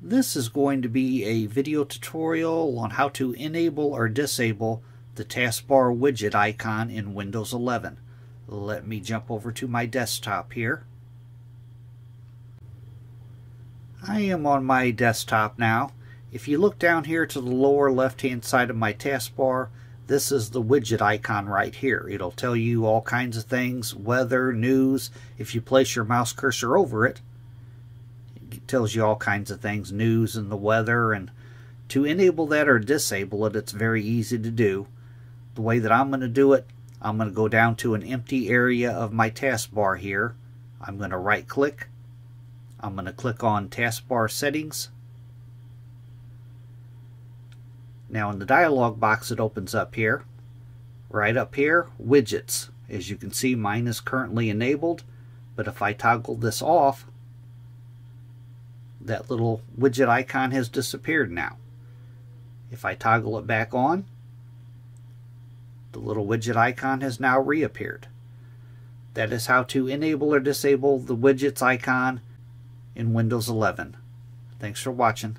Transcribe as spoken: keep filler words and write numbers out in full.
This is going to be a video tutorial on how to enable or disable the taskbar widget icon in Windows eleven. Let me jump over to my desktop here. I am on my desktop now. If you look down here to the lower left hand side of my taskbar, this is the widget icon right here. It'll tell you all kinds of things, weather, news. If you place your mouse cursor over it, it tells you all kinds of things, news and the weather. And to enable that or disable it, it's very easy to do. The way that I'm going to do it, I'm going to go down to an empty area of my taskbar here. I'm going to right click. I'm going to click on Taskbar Settings. Now in the dialog box it opens up here. Right up here, Widgets. As you can see, mine is currently enabled, but if I toggle this off, that little widget icon has disappeared now. If I toggle it back on, the little widget icon has now reappeared. That is how to enable or disable the widgets icon in Windows eleven. Thanks for watching.